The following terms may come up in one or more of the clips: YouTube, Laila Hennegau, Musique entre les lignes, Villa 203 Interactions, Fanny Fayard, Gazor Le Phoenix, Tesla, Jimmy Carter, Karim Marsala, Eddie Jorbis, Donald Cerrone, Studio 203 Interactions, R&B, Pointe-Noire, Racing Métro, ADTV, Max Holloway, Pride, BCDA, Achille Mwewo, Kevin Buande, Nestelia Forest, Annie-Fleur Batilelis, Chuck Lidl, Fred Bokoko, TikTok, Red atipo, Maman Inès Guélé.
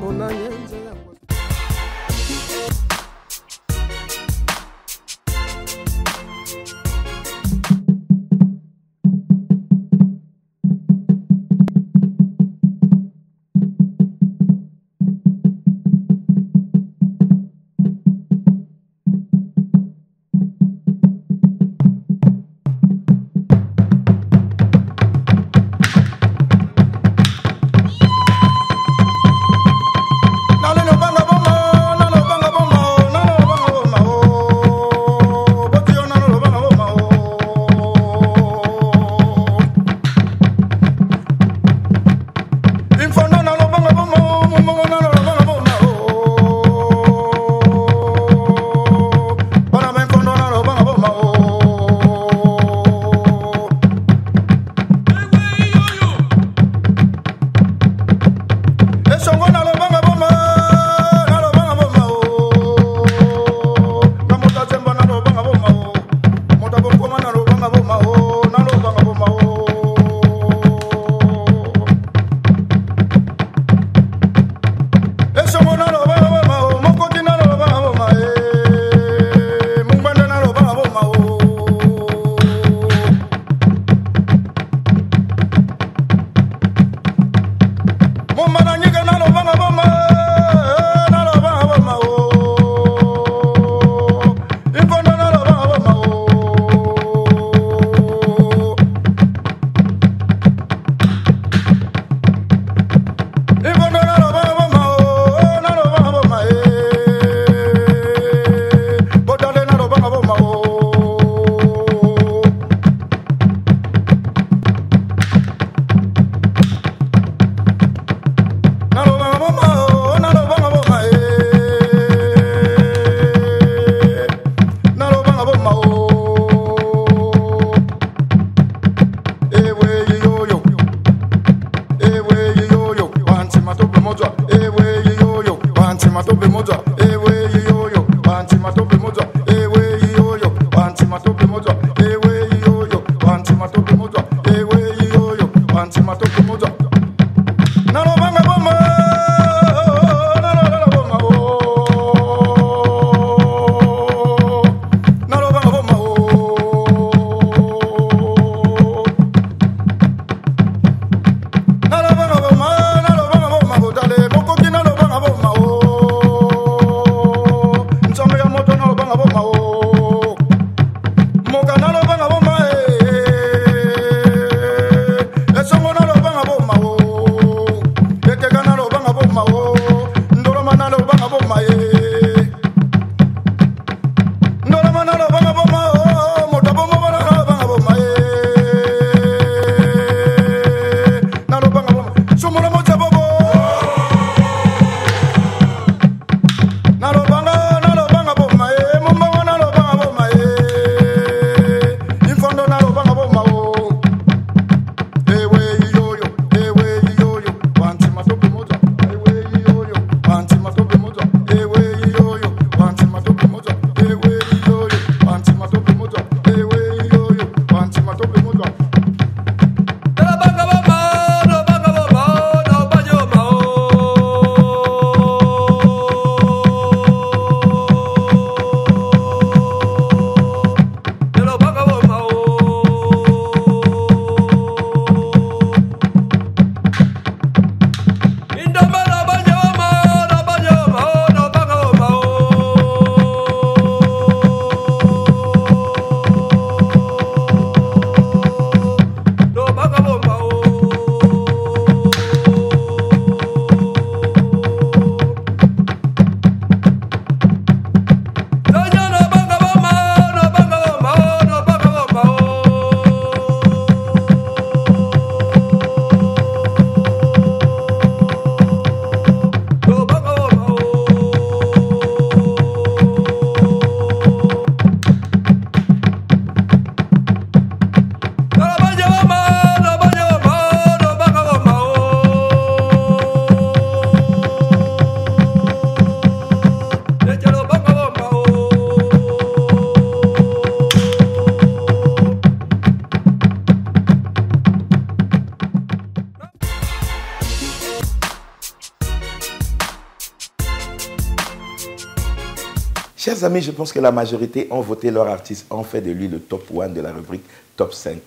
Chers amis, je pense que la majorité ont voté leur artiste, ont fait de lui le top 1 de la rubrique top 5.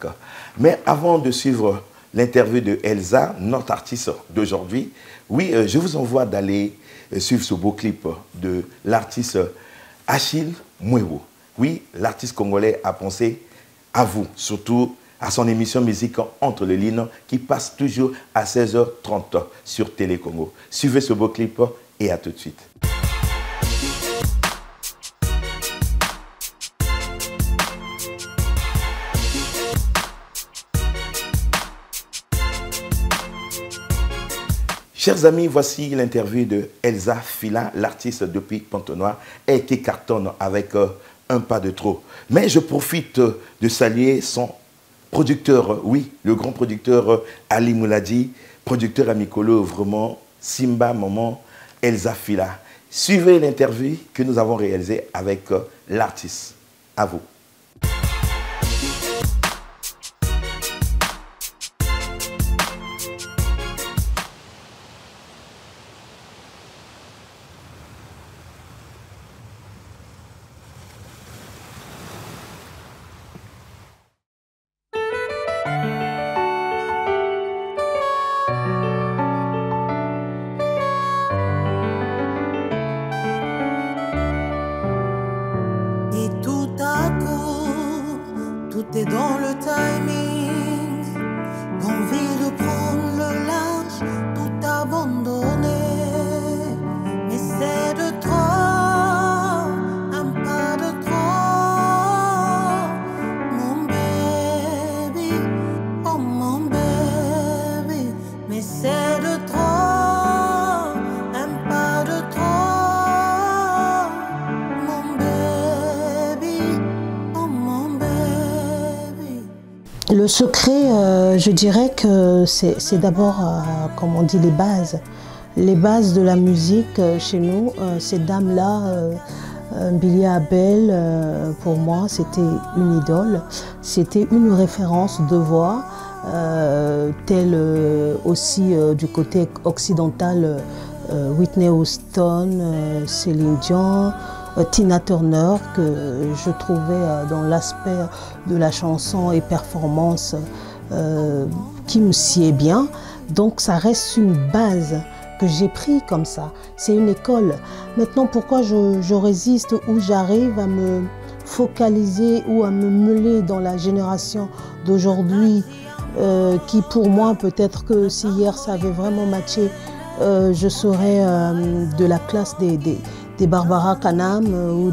Mais avant de suivre l'interview de Elsa, notre artiste d'aujourd'hui, oui, je vous envoie d'aller suivre ce beau clip de l'artiste Achille Mwewo. Oui, l'artiste congolais a pensé à vous, surtout à son émission Musique entre les lignes qui passe toujours à 16h30 sur Télé Congo. Suivez ce beau clip et à tout de suite. Chers amis, voici l'interview de Elsa Fila, l'artiste depuis Pointe-Noire, qui cartonne avec Un pas de trop. Mais je profite de saluer son producteur, oui, le grand producteur Ali Mouladi, producteur amicolo, vraiment, Simba, maman, Elsa Fila. Suivez l'interview que nous avons réalisée avec l'artiste. À vous. Le secret, je dirais que c'est d'abord, comme on dit, les bases. Les bases de la musique chez nous, ces dames-là, Billy Abel, pour moi, c'était une idole. C'était une référence de voix, telle aussi du côté occidental, Whitney Houston, Céline Dion, Tina Turner, que je trouvais dans l'aspect de la chanson et performance qui me sied bien. Donc ça reste une base que j'ai pris comme ça. C'est une école. Maintenant, pourquoi je résiste ou j'arrive à me focaliser ou à me mêler dans la génération d'aujourd'hui qui, pour moi, peut-être que si hier ça avait vraiment matché, je serais de la classe des Barbara Kanam ou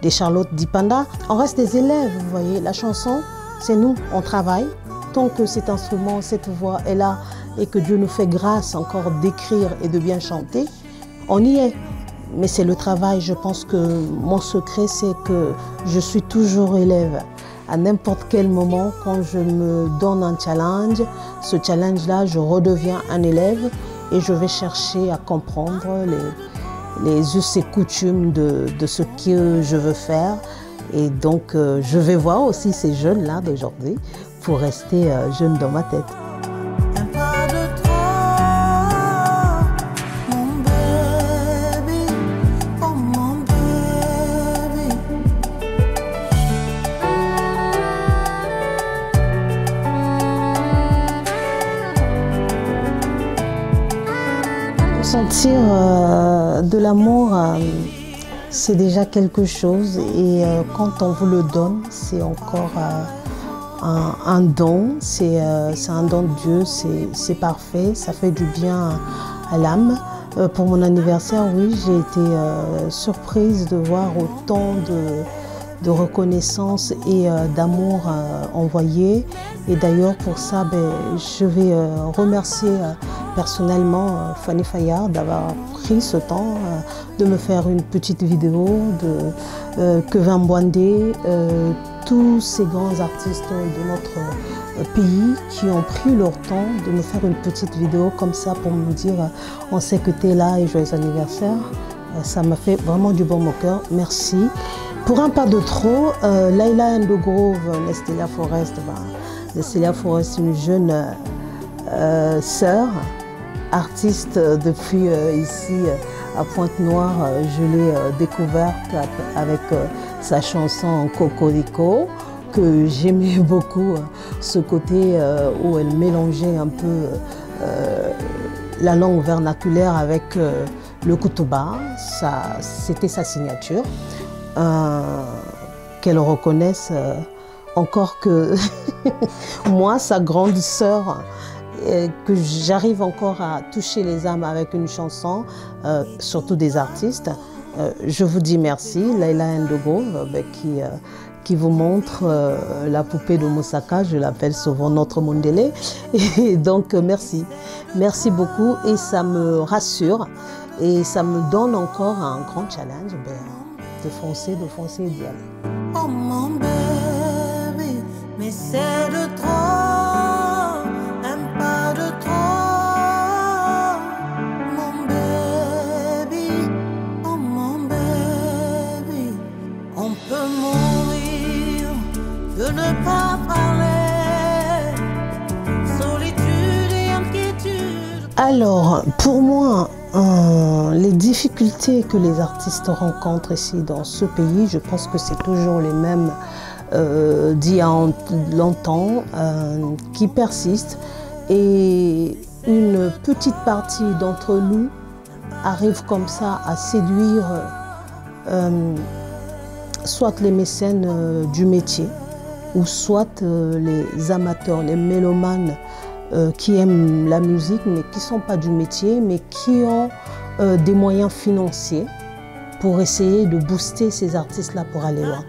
des Charlotte Dipanda. On reste des élèves, vous voyez. La chanson, c'est nous, on travaille. Tant que cet instrument, cette voix est là et que Dieu nous fait grâce encore d'écrire et de bien chanter, on y est. Mais c'est le travail. Je pense que mon secret, c'est que je suis toujours élève. À n'importe quel moment, quand je me donne un challenge, ce challenge-là, je redeviens un élève et je vais chercher à comprendre les us et coutumes de ce que je veux faire. Et donc, je vais voir aussi ces jeunes-là d'aujourd'hui pour rester jeune dans ma tête. Sentir de l'amour, c'est déjà quelque chose, et quand on vous le donne, c'est encore un don, c'est un don de Dieu, c'est parfait, ça fait du bien à l'âme. Pour mon anniversaire, oui, j'ai été surprise de voir autant de reconnaissance et d'amour envoyé. Et d'ailleurs, pour ça, ben, je vais remercier personnellement Fanny Fayard d'avoir pris ce temps de me faire une petite vidéo, de Kevin Buande, tous ces grands artistes de notre pays qui ont pris leur temps de me faire une petite vidéo comme ça pour me dire « on sait que tu es là et joyeux anniversaire ». Ça m'a fait vraiment du bon au cœur, merci. Pour Un pas de trop, Laila Hennegau, Nestelia Forest, Nestelia Forest, une jeune sœur, artiste depuis ici à Pointe-Noire, je l'ai découverte avec sa chanson Cocorico, que j'aimais beaucoup, ce côté où elle mélangeait un peu la langue vernaculaire avec le kutuba. C'était sa signature. Qu'elle reconnaisse encore que moi, sa grande sœur, que j'arrive encore à toucher les âmes avec une chanson, surtout des artistes. Je vous dis merci, Laila Hennegau, qui vous montre la poupée de Moussaka, je l'appelle souvent notre Mondélé. Et donc merci, merci beaucoup et ça me rassure et ça me donne encore un grand challenge de foncer et d'y aller. Oh mon bébé, mais c'est de trop. Alors, pour moi, les difficultés que les artistes rencontrent ici dans ce pays, je pense que c'est toujours les mêmes d'il y a longtemps, qui persistent. Et une petite partie d'entre nous arrive comme ça à séduire soit les mécènes du métier, ou soit les amateurs, les mélomanes qui aiment la musique mais qui ne sont pas du métier, mais qui ont des moyens financiers pour essayer de booster ces artistes-là pour aller loin.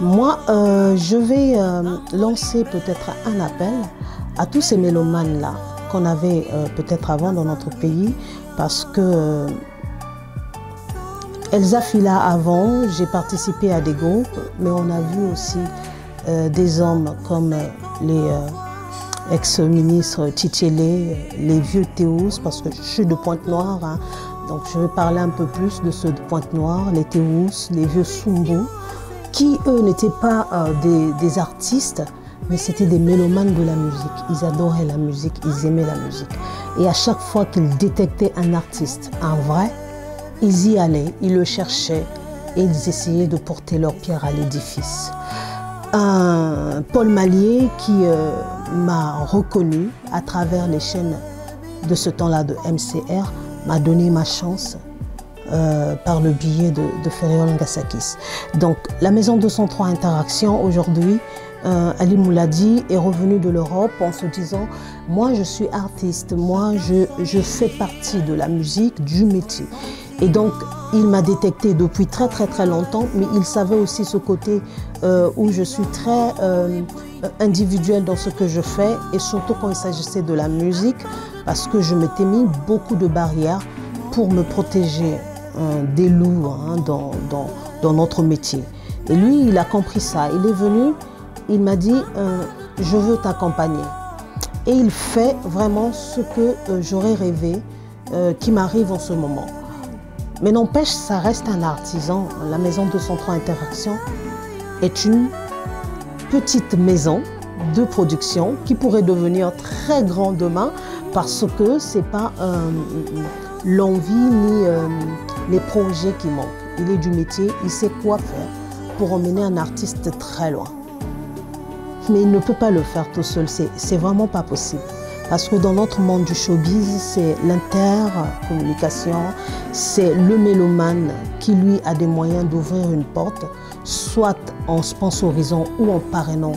Moi, je vais lancer peut-être un appel à tous ces mélomanes-là qu'on avait peut-être avant dans notre pays, parce que Elsa Fila avant, j'ai participé à des groupes, mais on a vu aussi des hommes comme les ex-ministres Tchitélé, les vieux Théous, parce que je suis de Pointe-Noire, hein, donc je vais parler un peu plus de ceux de Pointe-Noire, les Théous, les vieux Soumbou, qui eux n'étaient pas des artistes, mais c'était des mélomanes de la musique. Ils adoraient la musique, ils aimaient la musique. Et à chaque fois qu'ils détectaient un artiste, un vrai, ils y allaient, ils le cherchaient et ils essayaient de porter leur pierre à l'édifice. Paul Malier qui m'a reconnu à travers les chaînes de ce temps-là de MCR, m'a donné ma chance par le biais de Ferriol Ngasakis. Donc la Maison 203 Interactions aujourd'hui, Ali Mouladi est revenu de l'Europe en se disant « Moi je suis artiste, moi je fais partie de la musique, du métier ». Et donc, il m'a détecté depuis très très très longtemps, mais il savait aussi ce côté où je suis très individuelle dans ce que je fais, et surtout quand il s'agissait de la musique, parce que je m'étais mis beaucoup de barrières pour me protéger des loups dans notre métier. Et lui, il a compris ça. Il est venu, il m'a dit « Je veux t'accompagner ». Et il fait vraiment ce que j'aurais rêvé qui m'arrive en ce moment. Mais n'empêche, ça reste un artisan. La Maison 203 Interactions est une petite maison de production qui pourrait devenir très grande demain, parce que ce n'est pas l'envie ni les projets qui manquent. Il est du métier, il sait quoi faire pour emmener un artiste très loin. Mais il ne peut pas le faire tout seul, c'est vraiment pas possible. Parce que dans notre monde du showbiz, c'est l'intercommunication, c'est le mélomane qui, lui, a des moyens d'ouvrir une porte, soit en sponsorisant ou en parrainant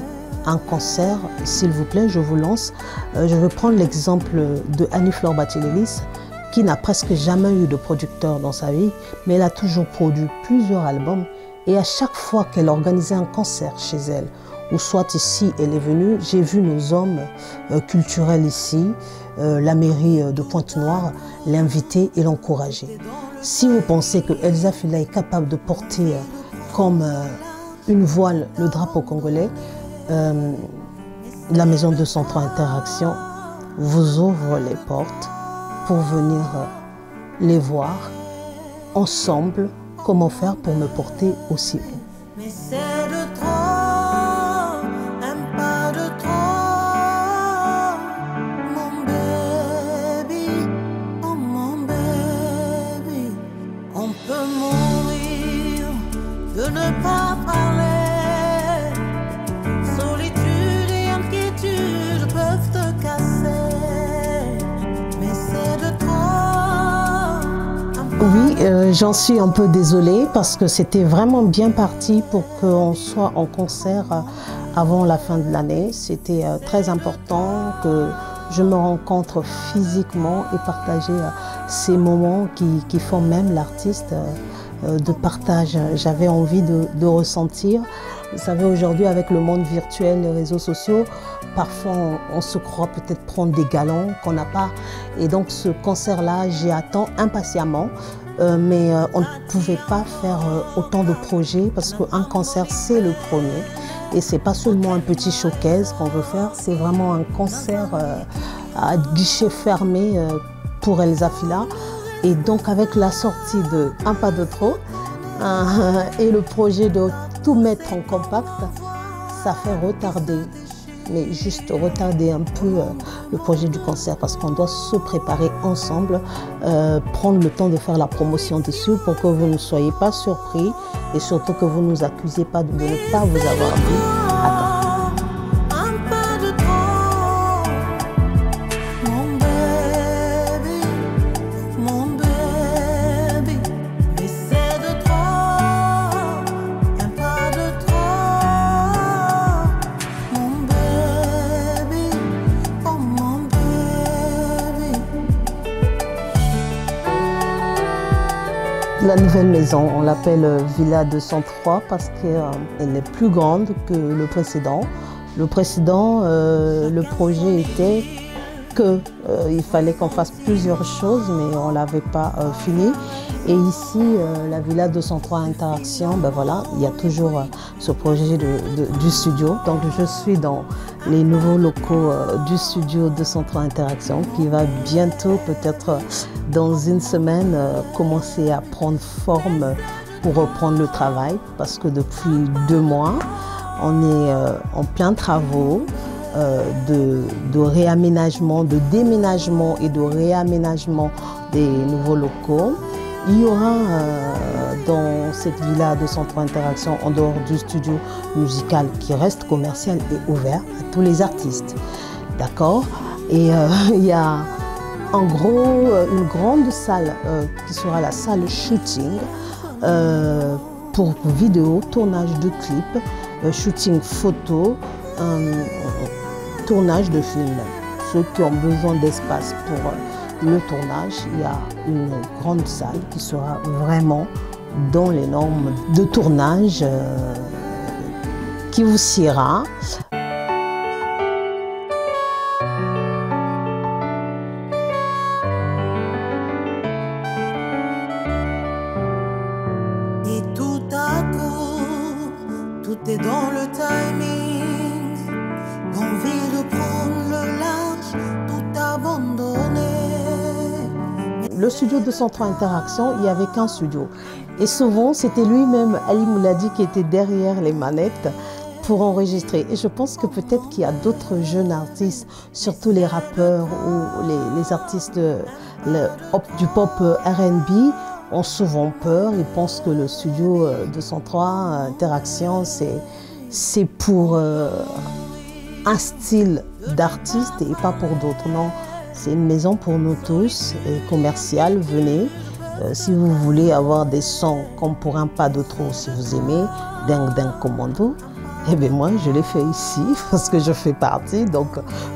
un concert. S'il vous plaît, je vous lance. Je vais prendre l'exemple de Annie-Fleur Batilelis, qui n'a presque jamais eu de producteur dans sa vie, mais elle a toujours produit plusieurs albums. Et à chaque fois qu'elle organisait un concert chez elle, ou soit ici, elle est venue, j'ai vu nos hommes culturels ici, la mairie de Pointe-Noire, l'inviter et l'encourager. Si vous pensez que Elsa Fila est capable de porter comme une voile le drapeau congolais, la Maison 203 Interactions vous ouvre les portes pour venir les voir ensemble, comment faire pour me porter aussi haut. de ne pas parler. Solitude et inquiétude peuvent te casser, mais c'est de trop. Oui, j'en suis un peu désolée parce que c'était vraiment bien parti pour qu'on soit en concert avant la fin de l'année. C'était très important que je me rencontre physiquement et partager ces moments qui font même l'artiste de partage. J'avais envie de ressentir. Vous savez, aujourd'hui, avec le monde virtuel, les réseaux sociaux, parfois on se croit peut-être prendre des galons qu'on n'a pas. Et donc ce concert-là, j'y attends impatiemment. Mais on ne pouvait pas faire autant de projets parce qu'un concert, c'est le premier. Et ce n'est pas seulement un petit showcase qu'on veut faire, c'est vraiment un concert à guichet fermé pour Elsa Fila. Et donc avec la sortie de Un pas de trop et le projet de tout mettre en compact, ça fait retarder, mais juste retarder un peu le projet du concert parce qu'on doit se préparer ensemble, prendre le temps de faire la promotion dessus pour que vous ne soyez pas surpris et surtout que vous ne nous accusez pas de ne pas vous avoir dit à temps. La nouvelle maison, on l'appelle Villa 203 parce qu'elle est plus grande que le précédent. Le précédent, le projet était qu'il fallait qu'on fasse plusieurs choses, mais on ne l'avait pas fini. Et ici, la Villa 203 Interactions, ben voilà, il y a toujours ce projet du studio. Donc je suis dans les nouveaux locaux du Studio 203 Interactions qui va bientôt, peut-être dans une semaine, commencer à prendre forme pour reprendre le travail. Parce que depuis 2 mois, on est en plein travaux. De réaménagement, de déménagement et de réaménagement des nouveaux locaux. Il y aura dans cette villa 203 Interactions, en dehors du studio musical qui reste commercial et ouvert à tous les artistes. D'accord? Et il y a en gros une grande salle qui sera la salle shooting pour vidéo, tournage de clips, shooting photo, tournage de film. Ceux qui ont besoin d'espace pour le tournage, il y a une grande salle qui sera vraiment dans les normes de tournage qui vous siera. Et tout à coup, tout est dans le timing. Envie de prendre le large, tout abandonner. Le studio 203 Interactions, il n'y avait qu'un studio. Et souvent, c'était lui-même, Ali Mouladi, qui était derrière les manettes pour enregistrer. Et je pense que peut-être qu'il y a d'autres jeunes artistes, surtout les rappeurs ou les artistes du pop R&B, ont souvent peur. Ils pensent que le studio 203 Interactions, c'est pour un style d'artiste et pas pour d'autres. Non, c'est une maison pour nous tous, commerciale. Venez, si vous voulez avoir des sons comme pour Un pas de trop, si vous aimez Ding Ding Commando, eh bien moi je l'ai fait ici parce que je fais partie, donc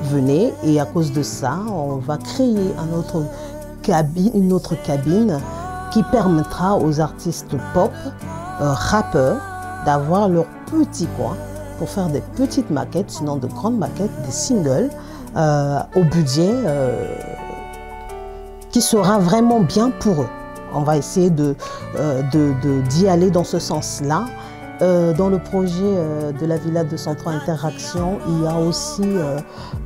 venez. Et à cause de ça, on va créer une autre cabine qui permettra aux artistes pop, rappeurs, d'avoir leur petit coin pour faire des petites maquettes, sinon de grandes maquettes, des singles, au budget qui sera vraiment bien pour eux. On va essayer d'y aller dans ce sens-là. Dans le projet de la Villa 203 Interactions, il y a aussi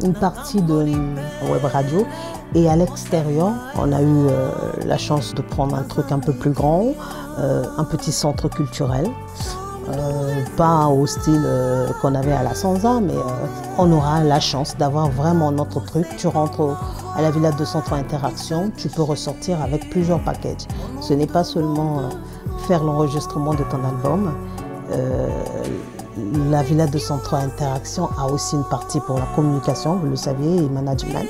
une partie de web radio. Et à l'extérieur, on a eu la chance de prendre un truc un peu plus grand, un petit centre culturel. Pas au style qu'on avait à la Sanza, mais on aura la chance d'avoir vraiment notre truc. Tu rentres à la Villa 203 Interactions, tu peux ressortir avec plusieurs packages. Ce n'est pas seulement faire l'enregistrement de ton album. La Villa 203 Interactions a aussi une partie pour la communication, vous le saviez, et management.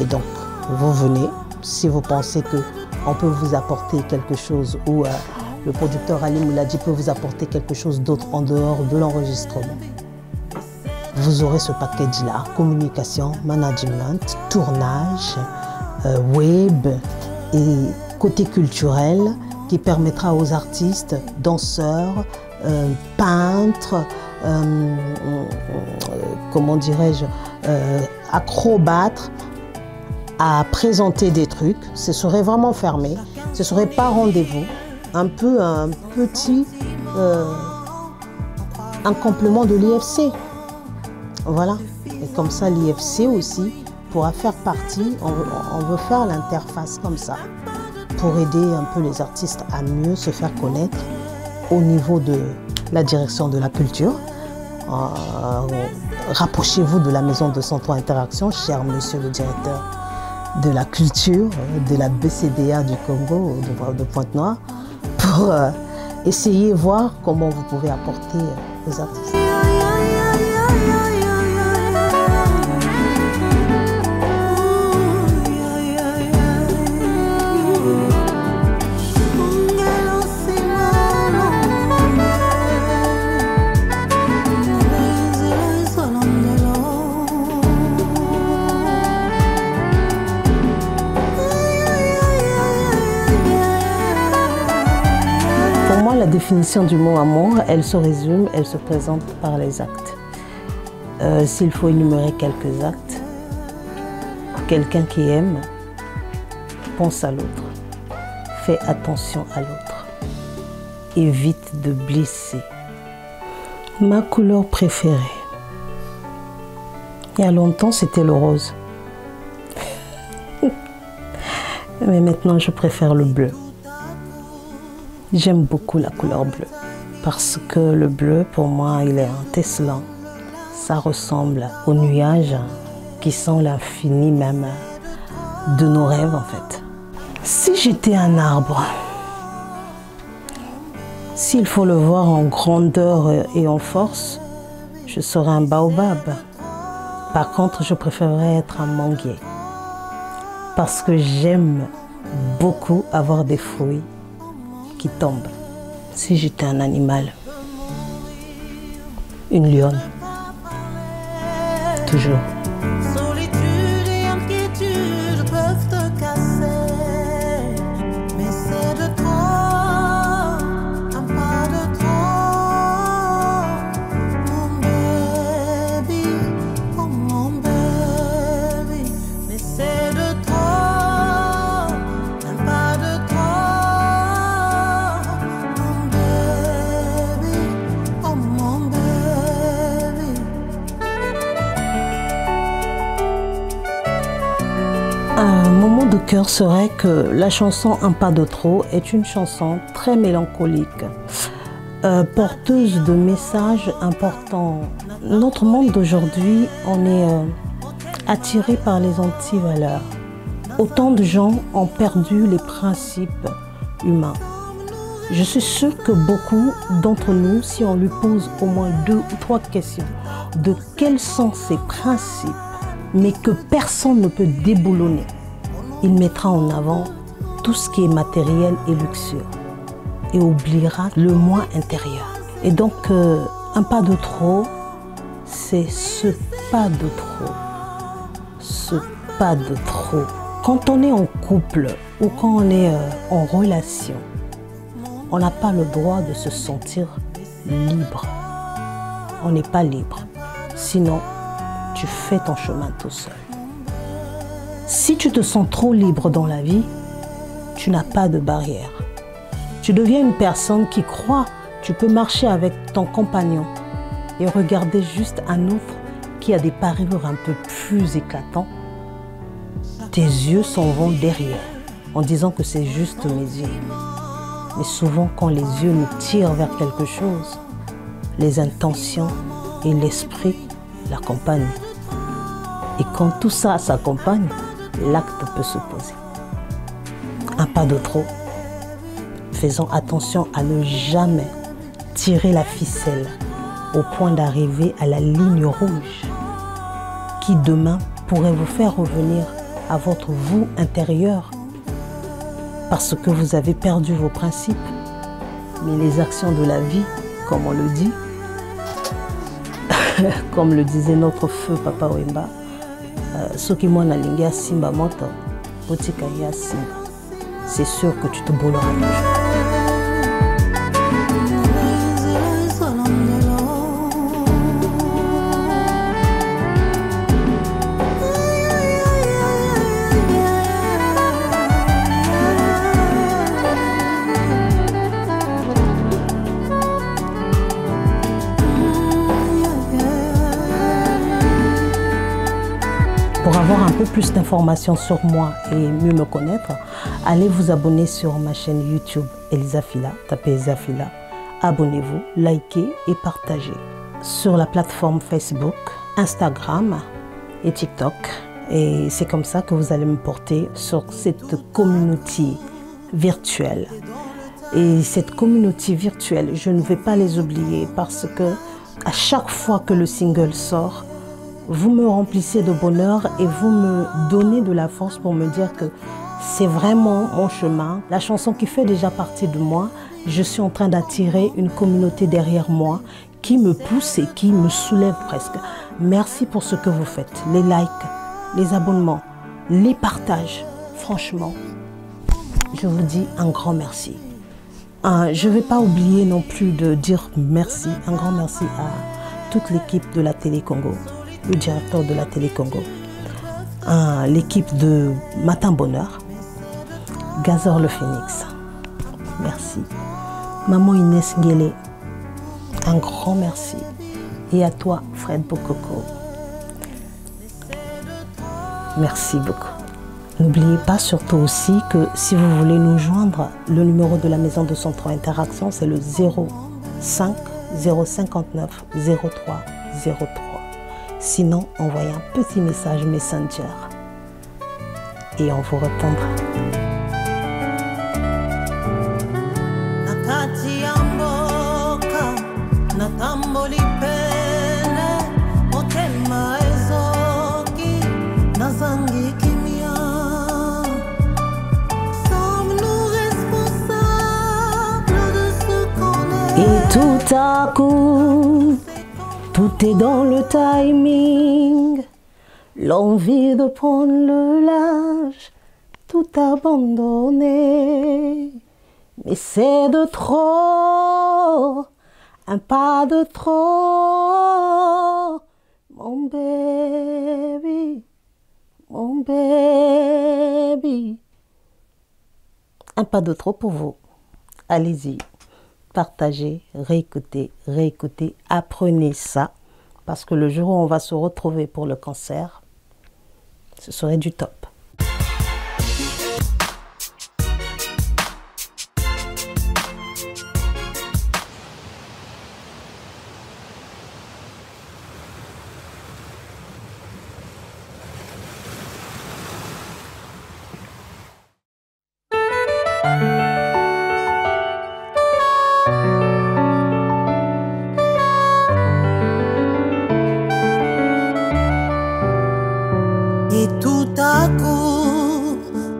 Et donc, vous venez, si vous pensez qu'on peut vous apporter quelque chose ou le producteur Ali Mouladi peut vous apporter quelque chose d'autre en dehors de l'enregistrement. Vous aurez ce package-là, communication, management, tournage, web et côté culturel qui permettra aux artistes, danseurs, peintres, comment dirais-je, acrobates, à présenter des trucs. Ce serait vraiment fermé, ce serait pas rendez-vous, un peu un petit un complément de l'IFC. Voilà, et comme ça l'IFC aussi pourra faire partie, on veut faire l'interface comme ça pour aider un peu les artistes à mieux se faire connaître au niveau de la direction de la culture. Rapprochez-vous de la Maison 203 Interactions, cher monsieur le directeur de la culture, de la BCDA du Congo, de Pointe-Noire, pour essayer, voir comment vous pouvez apporter aux artistes. La définition du mot amour, elle se résume, elle se présente par les actes. S'il faut énumérer quelques actes, quelqu'un qui aime pense à l'autre, fait attention à l'autre, évite de blesser. Ma couleur préférée, il y a longtemps, c'était le rose. Mais maintenant, je préfère le bleu. J'aime beaucoup la couleur bleue parce que le bleu, pour moi, il est un Tesla. Ça ressemble aux nuages qui sont l'infini même de nos rêves, en fait. Si j'étais un arbre, s'il faut le voir en grandeur et en force, je serais un baobab. Par contre, je préférerais être un manguier parce que j'aime beaucoup avoir des fruits qui tombe. Si j'étais un animal, une lionne, toujours. Solitude et inquiétude peuvent te casser, mais c'est de toi, un pas de trop. Mon baby, mais c'est de toi, un pas de trop. Un moment de cœur serait que la chanson Un pas de trop est une chanson très mélancolique, porteuse de messages importants. Notre monde d'aujourd'hui, on est attiré par les anti-valeurs. Autant de gens ont perdu les principes humains. Je suis sûre que beaucoup d'entre nous, si on lui pose au moins 2 ou 3 questions, de quels sont ces principes, mais que personne ne peut déboulonner, il mettra en avant tout ce qui est matériel et luxueux et oubliera le moi intérieur. Et donc, un pas de trop, c'est ce pas de trop. Ce pas de trop. Quand on est en couple ou quand on est en relation, on n'a pas le droit de se sentir libre. On n'est pas libre. Sinon, tu fais ton chemin tout seul. Si tu te sens trop libre dans la vie, tu n'as pas de barrière. Tu deviens une personne qui croit que tu peux marcher avec ton compagnon et regarder juste un autre qui a des parures un peu plus éclatantes. Tes yeux s'en vont derrière en disant que c'est juste mes yeux. Mais souvent, quand les yeux nous tirent vers quelque chose, les intentions et l'esprit l'accompagnent. Et quand tout ça s'accompagne, l'acte peut se poser. Un pas de trop. Faisons attention à ne jamais tirer la ficelle au point d'arriver à la ligne rouge qui demain pourrait vous faire revenir à votre vous intérieur parce que vous avez perdu vos principes. Mais les actions de la vie, comme on le dit, comme le disait notre feu Papa Wemba, ce qui m'a linga simba moto, potikaya simba. C'est sûr que tu te bouleras toujours. Plus d'informations sur moi et mieux me connaître, allez vous abonner sur ma chaîne YouTube Elsa Fila, tapez Elsa Fila, abonnez-vous, likez et partagez. Sur la plateforme Facebook, Instagram et TikTok. Et c'est comme ça que vous allez me porter sur cette communauté virtuelle. Et cette communauté virtuelle, je ne vais pas les oublier parce que à chaque fois que le single sort, vous me remplissez de bonheur et vous me donnez de la force pour me dire que c'est vraiment mon chemin. La chanson qui fait déjà partie de moi, je suis en train d'attirer une communauté derrière moi qui me pousse et qui me soulève presque. Merci pour ce que vous faites, les likes, les abonnements, les partages. Franchement, je vous dis un grand merci. Je ne vais pas oublier non plus de dire merci, un grand merci à toute l'équipe de la Télé Congo. Le directeur de la Télé Congo, l'équipe de Matin Bonheur, Gazor Le Phoenix, merci. Maman Inès Guélé, un grand merci. Et à toi, Fred Bokoko, merci beaucoup. N'oubliez pas surtout aussi que si vous voulez nous joindre, le numéro de la Maison 203 Interactions, c'est le 05 059 03 03. Sinon, envoyez un petit message Messenger et on vous répondra. Et tout à coup, tout est dans le timing, l'envie de prendre le large, tout abandonner. Mais c'est de trop, un pas de trop, mon baby. Un pas de trop pour vous, allez-y. Partagez, réécoutez, apprenez ça. Parce que le jour où on va se retrouver pour le concert, ce serait du top.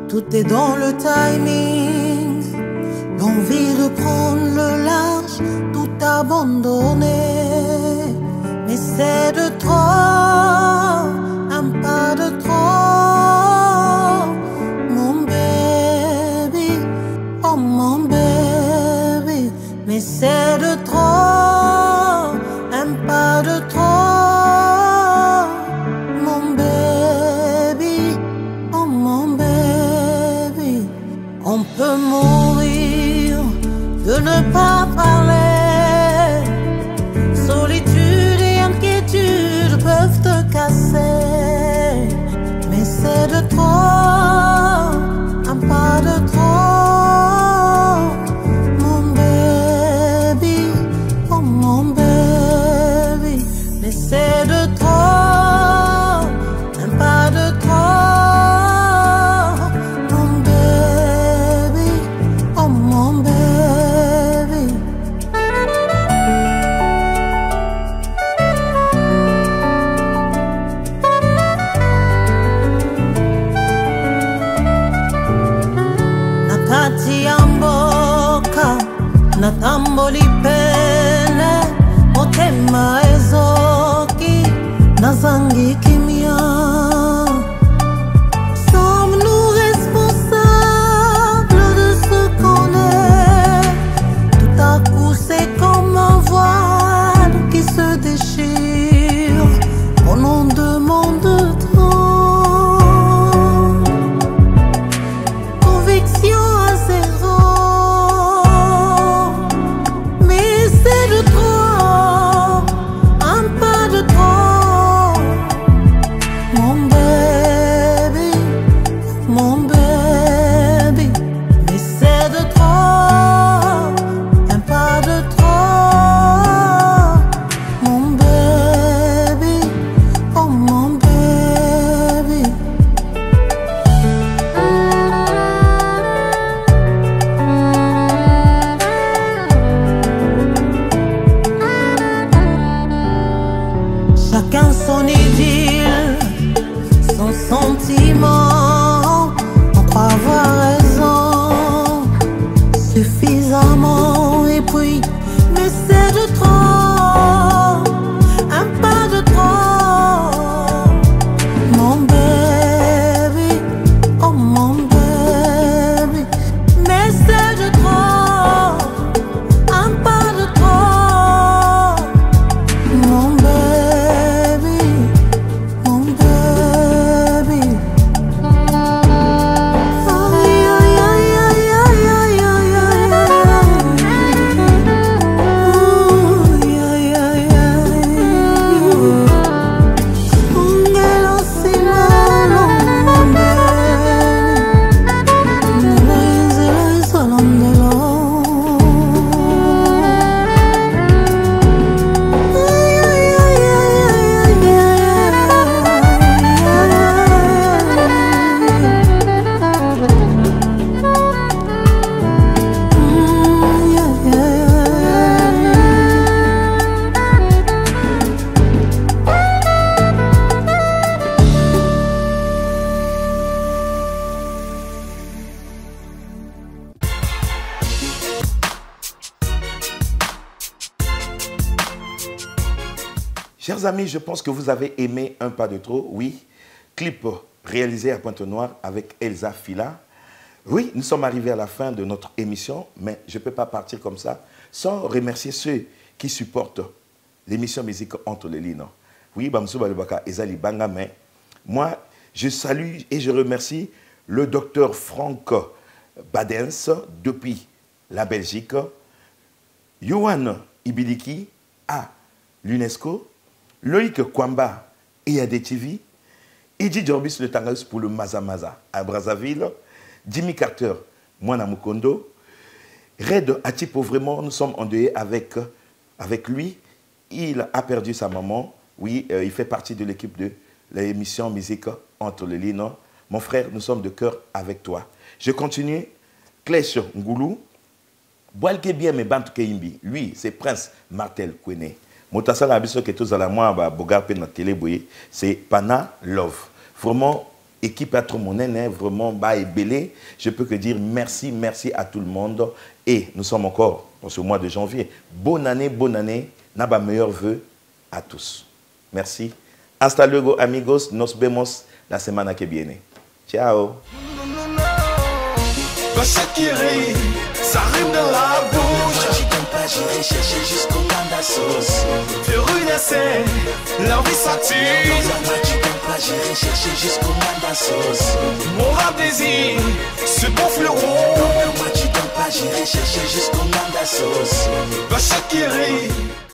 Tout est dans le timing, l'envie de prendre le large, tout abandonner. Mais c'est de trop, un pas de trop, mon baby, oh mon baby. Mais c'est de trop, un pas de trop. Mourir de ne pas parler, solitude et inquiétude. Chers amis, je pense que vous avez aimé Un pas de trop, oui. Clip réalisé à Pointe-Noire avec Elsa Fila. Oui, nous sommes arrivés à la fin de notre émission, mais je ne peux pas partir comme ça sans remercier ceux qui supportent l'émission Musique entre les lignes. Oui, Bamsou Balibaka, Ezali Banga, mais moi, je salue et je remercie le docteur Franck Badens depuis la Belgique, Johan Ibiliki à l'UNESCO, Loïc Kwamba et ADTV, Eddie Jorbis le Tangas pour le Mazamaza à Brazzaville, Jimmy Carter, Mwana Mukondo, Red Atipo, vraiment, nous sommes endeuillés avec lui. Il a perdu sa maman. Oui, il fait partie de l'équipe de l'émission Musique entre les lignes. Mon frère, nous sommes de cœur avec toi. Je continue. Klech Ngoulou, Boalke bien me Bantu Keimbi. Lui, c'est Prince Martel Kwene. Motasala Abiso Ketozala moi ba Bogarpe na télé boye. C'est Pana Love. Vraiment, équipe à Tromonène, vraiment ba et belé. Je peux que dire merci, merci à tout le monde. Et nous sommes encore dans ce mois de janvier. Bonne année, naba meilleurs vœux à tous. Merci. Hasta luego, amigos. Nos vemos la semana que viene. Ciao. Bachakiri, ça rime dans la bouche. J'y t'aime pas, j'irai chercher jusqu'au manda sauce. Furunacé, l'envie ça tue. J'y t'aime pas, j'irai chercher jusqu'au manda sauce. Mon rap désir, ce bon fleuron. J'y t'aime pas, j'irai chercher jusqu'au manda sauce. Bachakiri.